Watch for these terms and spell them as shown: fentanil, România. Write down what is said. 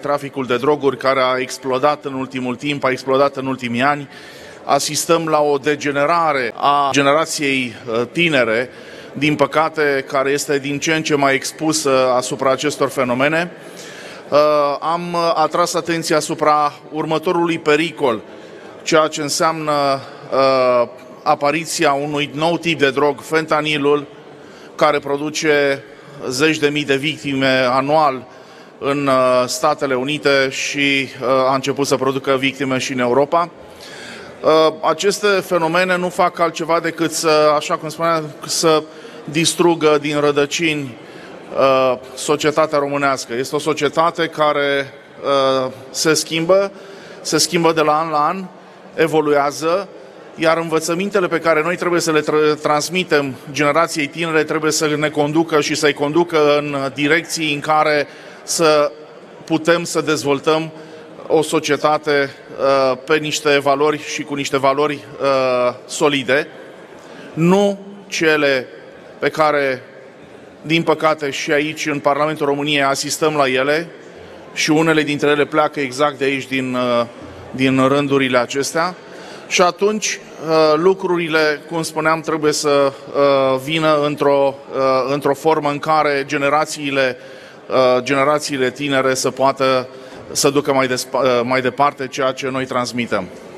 Traficul de droguri care a explodat în ultimul timp, a explodat în ultimii ani. Asistăm la o degenerare a generației tinere, din păcate, care este din ce în ce mai expusă asupra acestor fenomene. Am atras atenția asupra următorului pericol, ceea ce înseamnă apariția unui nou tip de drog, fentanilul, care produce zeci de mii de victime anual în Statele Unite și a început să producă victime și în Europa. Aceste fenomene nu fac altceva decât să, așa cum spuneam, să distrugă din rădăcini societatea românească. Este o societate care se schimbă de la an la an, evoluează, iar învățămintele pe care noi trebuie să le transmitem generației tinere trebuie să ne conducă și să-i conducă în direcții în care să putem să dezvoltăm o societate pe niște valori și cu niște valori solide, nu cele pe care, din păcate, și aici în Parlamentul României asistăm la ele și unele dintre ele pleacă exact de aici, din rândurile acestea. Și atunci lucrurile, cum spuneam, trebuie să vină într-o formă în care generațiile tinere să poată să ducă mai departe ceea ce noi transmitem.